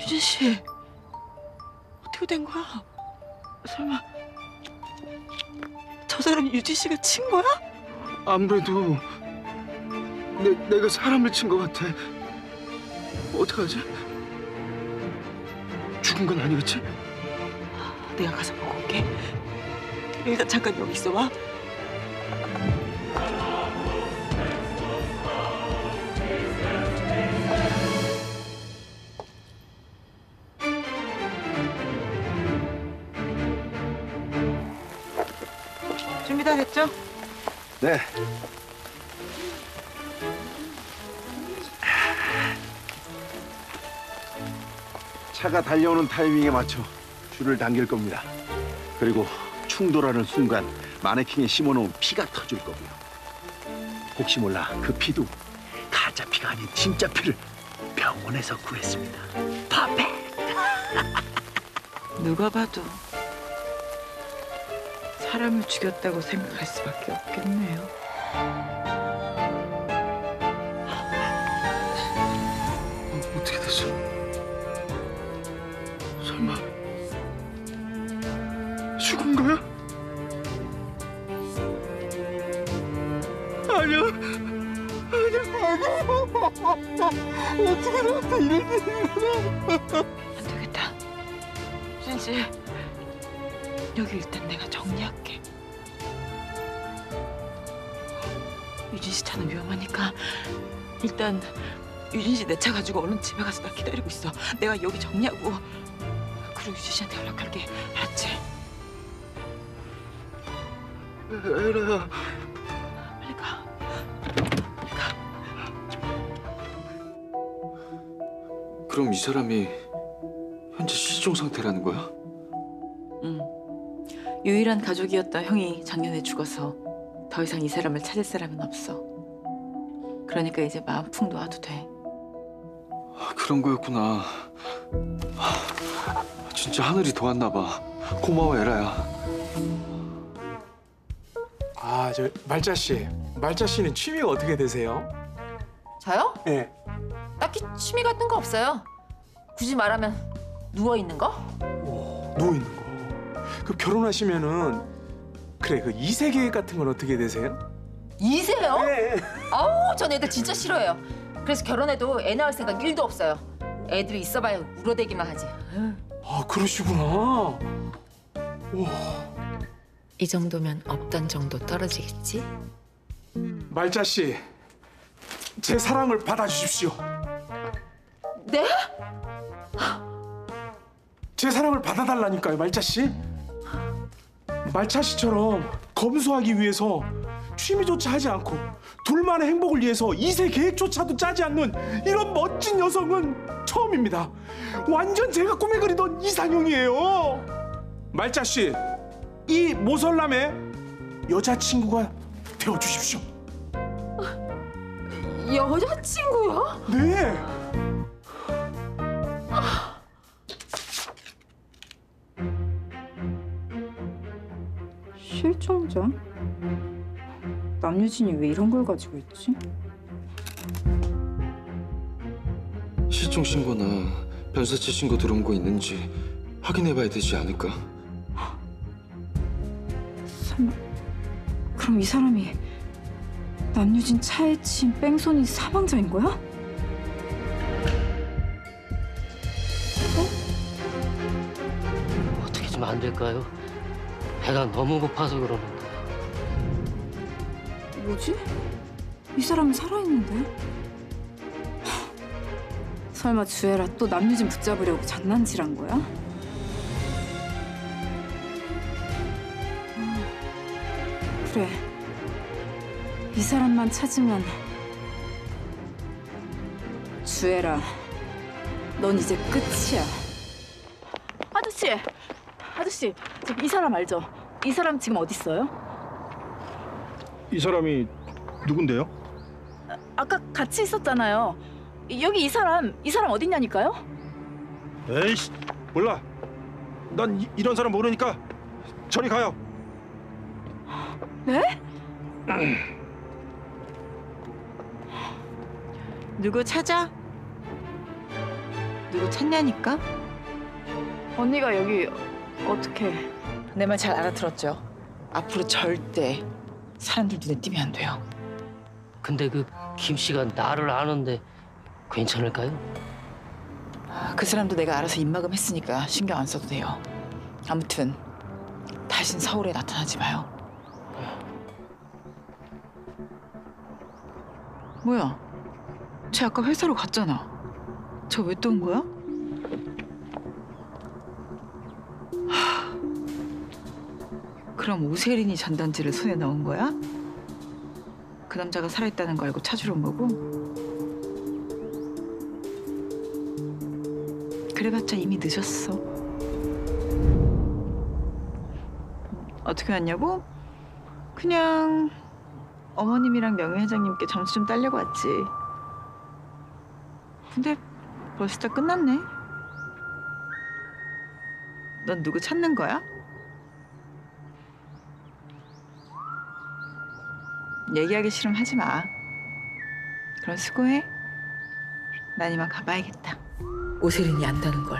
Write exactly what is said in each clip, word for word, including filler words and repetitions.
유진 씨, 어떻게 된 거야? 설마 저 사람 유진 씨가 친 거야? 아무래도 내, 내가 사람을 친 것 같아. 어떡하지? 죽은 건 아니겠지? 내가 가서 보고 올게. 일단 잠깐 여기 있어봐. 준비 다 됐죠? 네. 차가 달려오는 타이밍에 맞춰 줄을 당길 겁니다. 그리고 충돌하는 순간 마네킹에 심어놓은 피가 터질 거고요. 혹시 몰라 그 피도 가짜 피가 아닌 진짜 피를 병원에서 구했습니다. 퍼펙트! 누가 봐도 사람을 죽였다고 생각할 수밖에 없겠네요. 어떻게 됐어? 죽은 거야? 아니야, 아니야, 아니야. 어떻게 나한테 이런 일이 일어나? 안 되겠다. 유진 씨, 여기 일단 내가 정리할게. 유진 씨 차는 위험하니까 일단 유진 씨 내 차 가지고 얼른 집에 가서 나 기다리고 있어. 내가 여기 정리하고 그리고 유진 씨한테 연락할게. 알았지? 에라야. 빨리 가. 빨리 가. 그럼 이 사람이 현재 실종 상태라는 거야? 응. 유일한 가족이었다 형이 작년에 죽어서 더 이상 이 사람을 찾을 사람은 없어. 그러니까 이제 마음 푹 놓아도 돼. 아, 그런 거였구나. 아, 진짜 하늘이 도왔나 봐. 고마워, 에라야. 아, 저 말자 씨, 말자 씨는 취미가 어떻게 되세요? 저요? 예. 네. 딱히 취미 같은 거 없어요. 굳이 말하면 누워 있는 거? 오, 누워 있는 거. 그럼 결혼하시면은 그래 그 이세계 같은 건 어떻게 되세요? 이세요? 네. 아우, 전 애들 진짜 싫어해요. 그래서 결혼해도 애 낳을 생각 일도 없어요. 애들이 있어봐야 울어대기만 하지. 아, 그러시구나. 와. 이 정도면 없던 정도 떨어지겠지? 말자 씨, 제 사랑을 받아주십시오. 네? 제 사랑을 받아달라니까요, 말자 씨. 말자 씨처럼 검소하기 위해서 취미조차 하지 않고 둘만의 행복을 위해서 이세 계획조차도 짜지 않는 이런 멋진 여성은 처음입니다. 완전 제가 꿈에 그리던 이상형이에요. 말자 씨. 이 모설남의 여자친구가 되어주십시오. 여자친구요? 네. 아. 실종자? 남유진이 왜 이런 걸 가지고 있지? 실종 신고나 변사체 신고 들어온 거 있는지 확인해봐야 되지 않을까? 그럼 이 사람이 남유진 차에 친 뺑소니 사망자인 거야? 어? 어떻게 좀 안 될까요? 배가 너무 고파서 그러는 거야. 뭐지? 이 사람이 살아있는데? 설마 주애라 또 남유진 붙잡으려고 장난질한 거야? 그래, 이 사람만 찾으면. 주애라, 넌 이제 끝이야. 아저씨, 아저씨, 지금 이 사람 알죠? 이 사람 지금 어디 있어요? 이 사람이 누군데요? 아, 아까 같이 있었잖아요. 여기 이 사람, 이 사람 어디 있냐니까요? 에이씨, 몰라. 난 이, 이런 사람 모르니까 저리 가요. 네? 누구 찾아? 누구 찾냐니까? 언니가 여기 어떻게... 내 말 잘 알아들었죠? 앞으로 절대 사람들 눈에 띄면 안 돼요. 근데 그 김 씨가 나를 아는데 괜찮을까요? 그 사람도 내가 알아서 입막음 했으니까 신경 안 써도 돼요. 아무튼 다신 서울에 나타나지 마요. 뭐야? 쟤 아까 회사로 갔잖아. 저 왜 또 온 거야? 하... 그럼 오세린이 전단지를 손에 넣은 거야? 그 남자가 살아있다는 거 알고 찾으러 온 거고? 그래봤자 이미 늦었어. 어떻게 왔냐고? 그냥 어머님이랑 명희 회장님께 점수 좀 따려고 왔지. 근데 벌써 다 끝났네. 넌 누구 찾는 거야? 얘기하기 싫으면 하지 마. 그럼 수고해. 난 이만 가봐야겠다. 오세린이 안다는 걸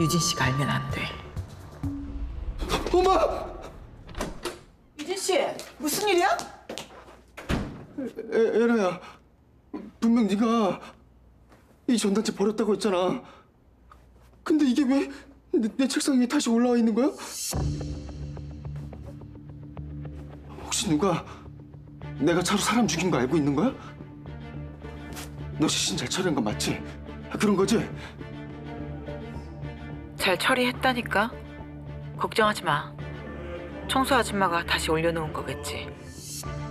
유진 씨가 알면 안 돼. 엄마! 유진 씨, 무슨 일이야? 에, 에라야, 분명 네가 이 전단지 버렸다고 했잖아. 근데 이게 왜 내, 내 책상 위에 다시 올라와 있는 거야? 혹시 누가 내가 차로 사람 죽인 거 알고 있는 거야? 너 시신 잘 처리한 건 맞지? 그런 거지? 잘 처리했다니까? 걱정하지 마. 청소 아줌마가 다시 올려놓은 거겠지.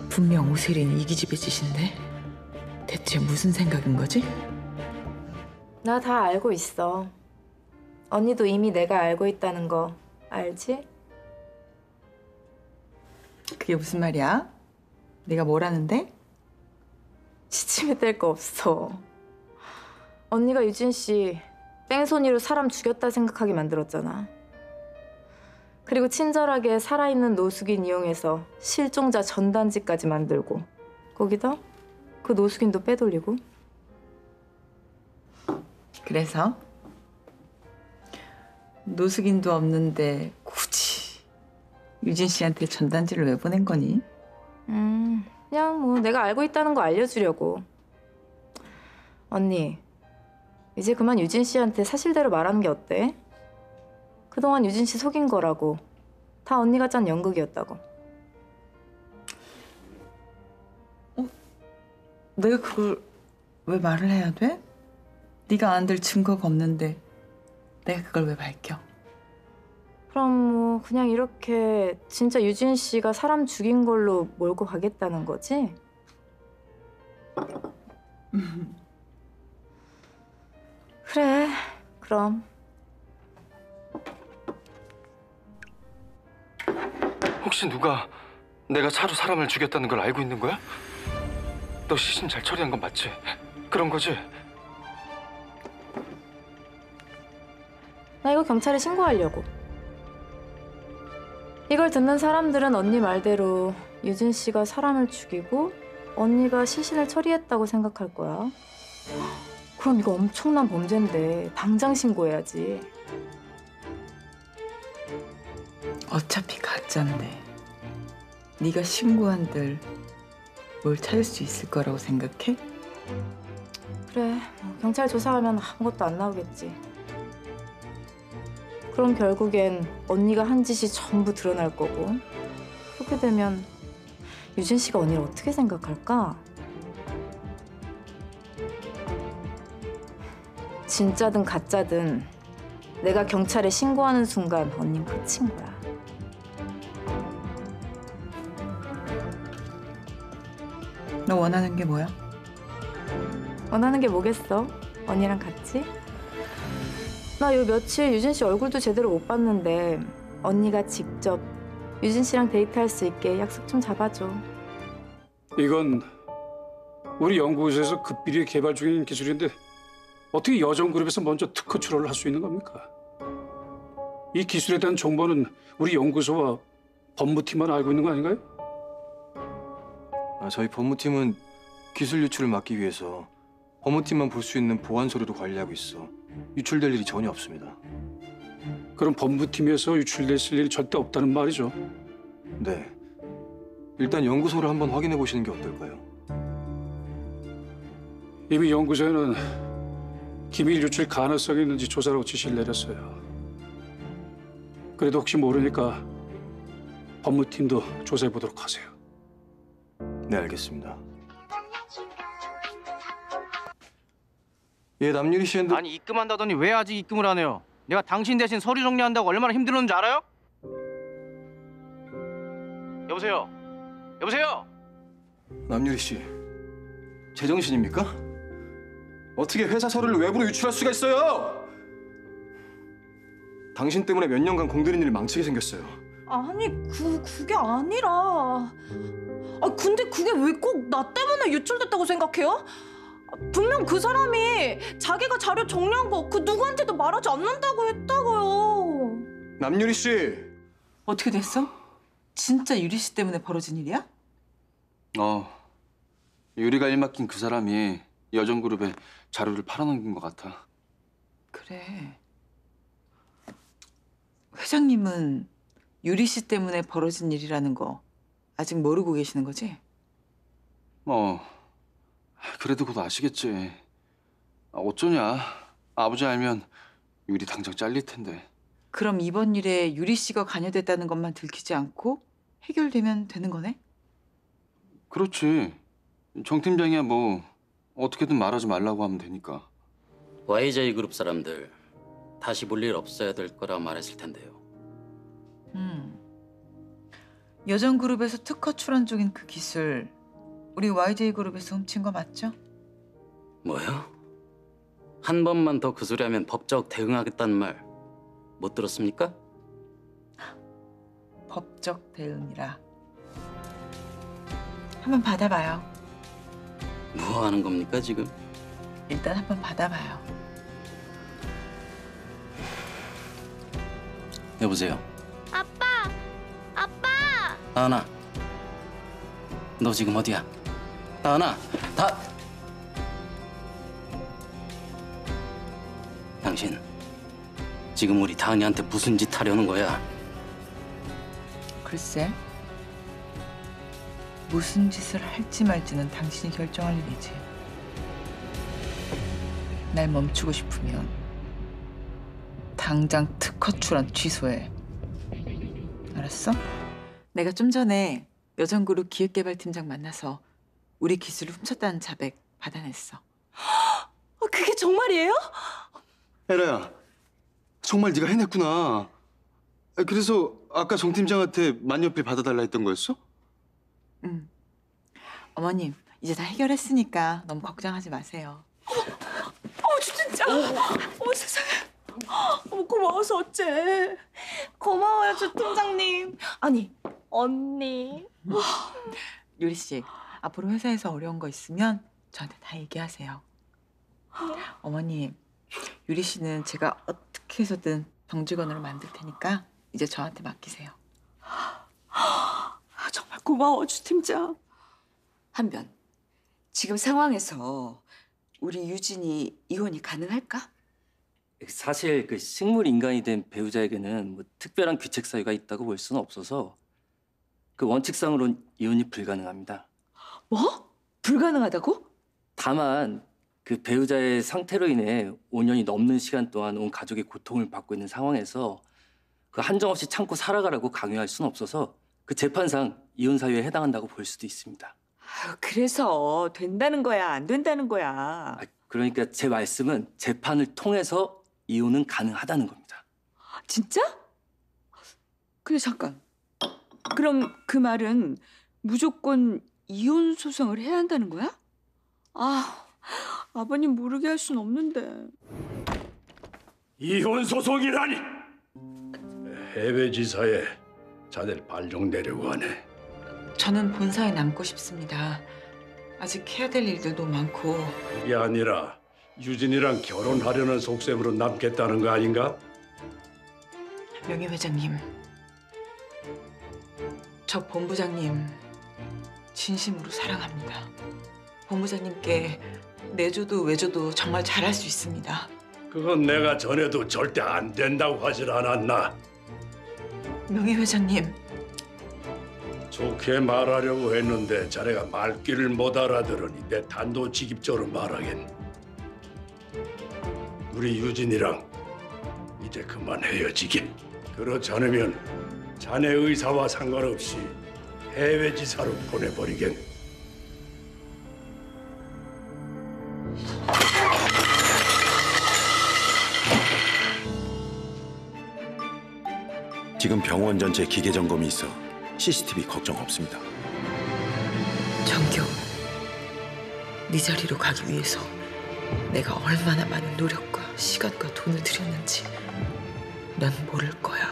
분명 오세린 이기집애 짓인데 대체 무슨 생각인 거지? 나 다 알고 있어. 언니도 이미 내가 알고 있다는 거 알지? 그게 무슨 말이야? 내가 뭐라는데? 시침이 뗄 거 없어. 언니가 유진 씨 뺑소니로 사람 죽였다 생각하게 만들었잖아. 그리고 친절하게 살아있는 노숙인 이용해서 실종자 전단지까지 만들고 거기다 그 노숙인도 빼돌리고. 그래서? 노숙인도 없는데 굳이 유진 씨한테 전단지를 왜 보낸 거니? 음, 그냥 뭐 내가 알고 있다는 거 알려주려고. 언니, 이제 그만 유진 씨한테 사실대로 말하는 게 어때? 그동안 유진 씨 속인 거라고. 다 언니가 짠 연극이었다고. 어? 내가 그걸 왜 말을 해야 돼? 네가 안 될 증거가 없는데 내가 그걸 왜 밝혀? 그럼 뭐 그냥 이렇게 진짜 유진 씨가 사람 죽인 걸로 몰고 가겠다는 거지? 그래, 그럼. 혹시 누가 내가 차로 사람을 죽였다는 걸 알고 있는 거야? 너 시신 잘 처리한 건 맞지? 그런 거지? 나 이거 경찰에 신고하려고. 이걸 듣는 사람들은 언니 말대로 유진 씨가 사람을 죽이고 언니가 시신을 처리했다고 생각할 거야. 그럼 이거 엄청난 범죄인데 당장 신고해야지. 어차피 가짜인데 네가 신고한들 뭘 찾을 수 있을 거라고 생각해? 그래, 경찰 조사하면 아무것도 안 나오겠지. 그럼 결국엔 언니가 한 짓이 전부 드러날 거고. 그렇게 되면 유진 씨가 언니를 어떻게 생각할까? 진짜든 가짜든 내가 경찰에 신고하는 순간 언니는 끝인 거야. 너 원하는 게 뭐야? 원하는 게 뭐겠어? 언니랑 같이? 나 요 며칠 유진 씨 얼굴도 제대로 못 봤는데 언니가 직접 유진 씨랑 데이트할 수 있게 약속 좀 잡아줘. 이건 우리 연구소에서 급비리에 개발 중인 기술인데 어떻게 여정그룹에서 먼저 특허 출원을 할 수 있는 겁니까? 이 기술에 대한 정보는 우리 연구소와 법무팀만 알고 있는 거 아닌가요? 아, 저희 법무팀은 기술 유출을 막기 위해서 법무팀만 볼 수 있는 보안 서류도 관리하고 있어. 유출될 일이 전혀 없습니다. 그럼 법무팀에서 유출됐을 일이 절대 없다는 말이죠? 네. 일단 연구소를 한번 확인해 보시는 게 어떨까요? 이미 연구소에는 기밀 유출 가능성이 있는지 조사라고 지시를 내렸어요. 그래도 혹시 모르니까 법무팀도 조사해 보도록 하세요. 네, 알겠습니다. 예, 남유리 씨는... 아니, 입금한다더니 왜 아직 입금을 안 해요? 내가 당신 대신 서류 정리한다고 얼마나 힘들었는지 알아요? 여보세요? 여보세요? 남유리 씨, 제정신입니까? 어떻게 회사 서류를 외부로 유출할 수가 있어요? 당신 때문에 몇 년간 공들인 일 망치게 생겼어요. 아니, 그, 그게 아니라... 아, 근데 그게 왜 꼭 나 때문에 유출됐다고 생각해요? 분명 그 사람이 자기가 자료 정리한 거 그 누구한테도 말하지 않는다고 했다고요. 남유리 씨. 어떻게 됐어? 진짜 유리 씨 때문에 벌어진 일이야? 어. 유리가 일 맡긴 그 사람이 여정그룹에 자료를 팔아넘긴 것 같아. 그래. 회장님은 유리 씨 때문에 벌어진 일이라는 거 아직 모르고 계시는 거지? 어. 그래도 곧 아시겠지. 아, 어쩌냐. 아버지 알면 유리 당장 잘릴 텐데. 그럼 이번 일에 유리 씨가 관여됐다는 것만 들키지 않고 해결되면 되는 거네? 그렇지. 정 팀장이야 뭐 어떻게든 말하지 말라고 하면 되니까. 와이제이 그룹 사람들 다시 볼 일 없어야 될 거라 말했을 텐데요. 음. 여정그룹에서 특허 출원 중인 그 기술 우리 와이제이 그룹에서 훔친 거 맞죠? 뭐요? 한 번만 더 그 소리 하면 법적 대응하겠다는 말 못 들었습니까? 법적 대응이라. 한번 받아봐요. 뭐 하는 겁니까 지금? 일단 한번 받아봐요. 여보세요? 아빠! 아빠! 다은아, 너 지금 어디야? 다은아, 다... 당신 지금 우리 다은이한테 무슨 짓 하려는 거야? 글쎄, 무슨 짓을 할지 말지는 당신이 결정할 일이지. 날 멈추고 싶으면 당장 특허 출원 취소해. 알았어? 내가 좀 전에 여정그룹 기획개발팀장 만나서 우리 기술을 훔쳤다는 자백 받아냈어. 그게 정말이에요? 에라야, 정말 네가 해냈구나. 그래서 아까 정 팀장한테 만년필 받아달라 했던 거였어? 응. 어머님, 이제 다 해결했으니까 너무 걱정하지 마세요. 어머, 어머 진짜. 어머 세상에. 어머 고마워서 어째. 고마워요, 주 팀장님. 아니, 언니. 유리 씨. 앞으로 회사에서 어려운 거 있으면 저한테 다 얘기하세요. 어머님, 유리 씨는 제가 어떻게 해서든 정직원으로 만들 테니까 이제 저한테 맡기세요. 정말 고마워, 주 팀장. 한변, 지금 상황에서 우리 유진이 이혼이 가능할까? 사실 그 식물 인간이 된 배우자에게는 뭐 특별한 규책 사유가 있다고 볼 수는 없어서 그 원칙상으론 이혼이 불가능합니다. 뭐? 불가능하다고? 다만 그 배우자의 상태로 인해 오 년이 넘는 시간 동안 온 가족의 고통을 받고 있는 상황에서 그 한정없이 참고 살아가라고 강요할 수는 없어서 그 재판상 이혼 사유에 해당한다고 볼 수도 있습니다. 아유, 그래서 된다는 거야, 안 된다는 거야? 아, 그러니까 제 말씀은 재판을 통해서 이혼은 가능하다는 겁니다. 진짜? 근데 잠깐, 그럼 그 말은 무조건 이혼 소송을 해야 한다는 거야? 아, 아버님 모르게 할 순 없는데. 이혼 소송이라니! 해외 지사에 자네를 발령내려고 하네. 저는 본사에 남고 싶습니다. 아직 해야 될 일들도 많고. 그게 아니라 유진이랑 결혼하려는 속셈으로 남겠다는 거 아닌가? 명희 회장님, 저 본부장님 진심으로 사랑합니다. 본부장님께 내조도 외조도 정말 잘할 수 있습니다. 그건 내가 전에도 절대 안 된다고 하질 않았나? 명희 회장님. 좋게 말하려고 했는데 자네가 말귀를 못 알아들으니 내 단도직입적으로 말하겠네. 우리 유진이랑 이제 그만 헤어지길. 그렇지 않으면 자네 의사와 상관없이 해외 지사로 보내버리겠네. 지금 병원 전체 기계 점검이 있어 씨씨티비 걱정 없습니다. 정경, 네 자리로 가기 위해서 내가 얼마나 많은 노력과 시간과 돈을 들였는지 넌 모를 거야.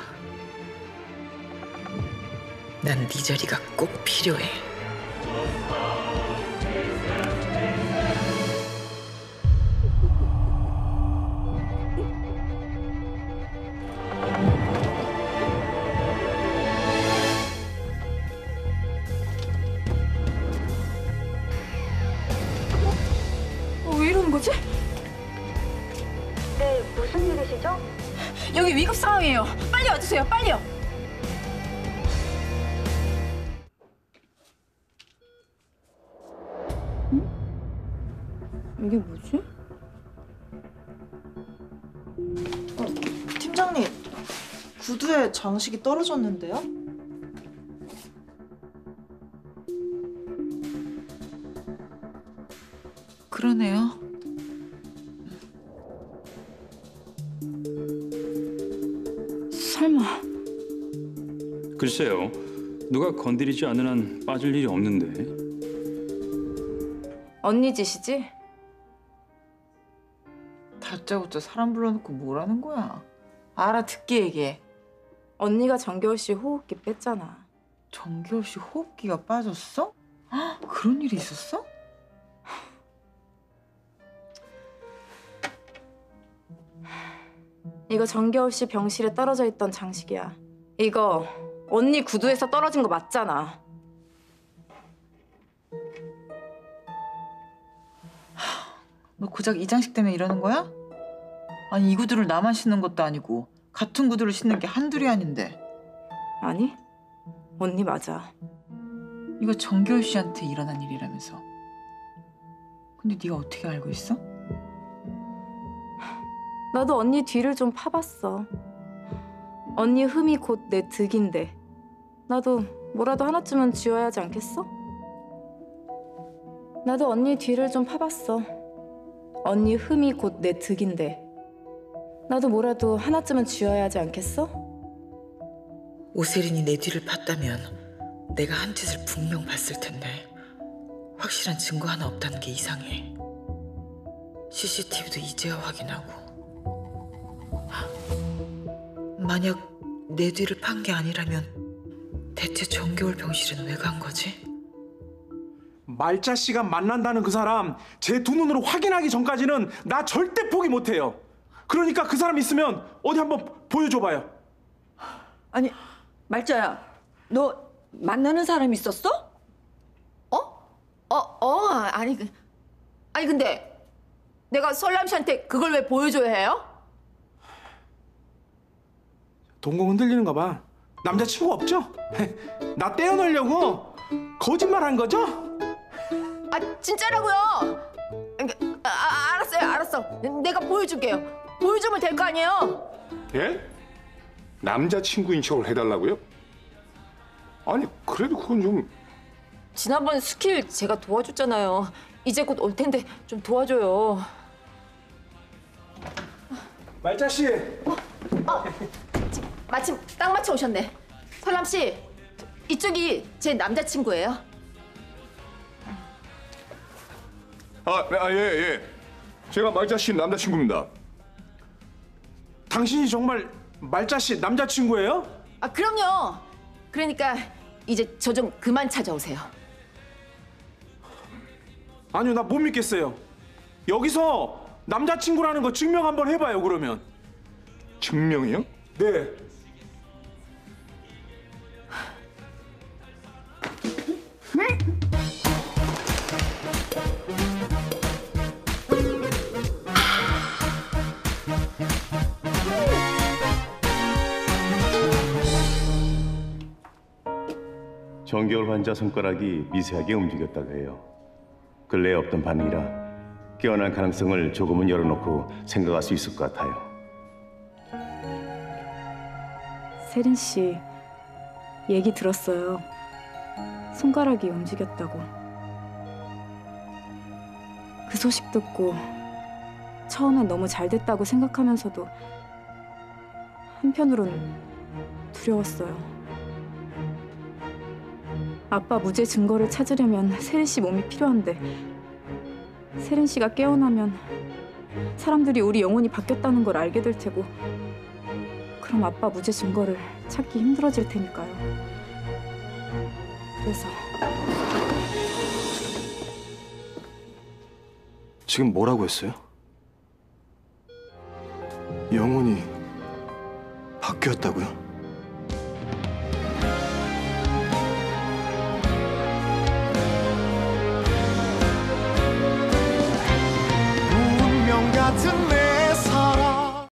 난 네 자리가 꼭 필요해. 여기 위급 상황이에요. 빨리 와주세요. 빨리요. 응? 이게 뭐지? 어, 팀장님, 구두에 장식이 떨어졌는데요? 그러네요. 글쎄요. 누가 건드리지 않는 한 빠질 일이 없는데. 언니 짓이지? 다짜고짜 사람 불러놓고 뭐라는 거야. 알아듣게 얘기해. 언니가 정겨울 씨 호흡기 뺐잖아. 정겨울 씨 호흡기가 빠졌어? 아, 그런 일이 있었어? 이거 정겨울 씨 병실에 떨어져 있던 장식이야. 이거 언니 구두에서 떨어진 거 맞잖아. 너 고작 이 장식 때문에 이러는 거야? 아니, 이 구두를 나만 신는 것도 아니고 같은 구두를 신는 게 한둘이 아닌데. 아니, 언니 맞아. 이거 정겨울 씨한테 일어난 일이라면서. 근데 네가 어떻게 알고 있어? 나도 언니 뒤를 좀 파봤어. 언니 흠이 곧 내 득인데 나도 뭐라도 하나쯤은 지워야 하지 않겠어? 나도 언니 뒤를 좀 파봤어. 언니 흠이 곧 내 득인데 나도 뭐라도 하나쯤은 지워야 하지 않겠어? 오세린이 내 뒤를 팠다면 내가 한 짓을 분명 봤을 텐데 확실한 증거 하나 없다는 게 이상해. 씨씨티비도 이제야 확인하고. 만약 내 뒤를 판 게 아니라면 대체 정겨울 병실은 왜 간 거지? 말자 씨가 만난다는 그 사람 제 두 눈으로 확인하기 전까지는 나 절대 포기 못해요. 그러니까 그 사람 있으면 어디 한번 보여줘봐요. 아니, 말자야, 너 만나는 사람 있었어? 어? 어, 어, 아니, 아니 근데 내가 설남 씨한테 그걸 왜 보여줘야 해요? 동공 흔들리는가 봐. 남자친구 없죠? 나 떼어놓으려고 거짓말한 거죠? 아, 진짜라고요. 아, 알았어요, 알았어. 내가 보여줄게요. 보여주면 될 거 아니에요? 예? 남자친구인 척을 해달라고요? 아니, 그래도 그건 좀... 지난번 스킬 제가 도와줬잖아요. 이제 곧 올 텐데 좀 도와줘요. 말자 씨! 어? 어? 마침 딱 맞춰 오셨네. 설남 씨, 이쪽이 제 남자친구예요. 아, 아, 예, 예. 제가 말자 씨 남자친구입니다. 당신이 정말 말자 씨 남자친구예요? 아, 그럼요. 그러니까 이제 저 좀 그만 찾아오세요. 아니요, 나 못 믿겠어요. 여기서 남자친구라는 거 증명 한번 해봐요, 그러면. 증명이요? 네. 정겨울 환자 손가락이 미세하게 움직였다고 해요. 근래에 없던 반응이라 깨어날 가능성을 조금은 열어놓고 생각할 수 있을 것 같아요. 세린 씨, 얘기 들었어요. 손가락이 움직였다고. 그 소식 듣고 처음엔 너무 잘 됐다고 생각하면서도 한편으로는 두려웠어요. 아빠 무죄 증거를 찾으려면 세린 씨 몸이 필요한데 세린 씨가 깨어나면 사람들이 우리 영혼이 바뀌었다는 걸 알게 될 테고 그럼 아빠 무죄 증거를 찾기 힘들어질 테니까요. 그래서 지금 뭐라고 했어요? 영혼이 바뀌었다고요?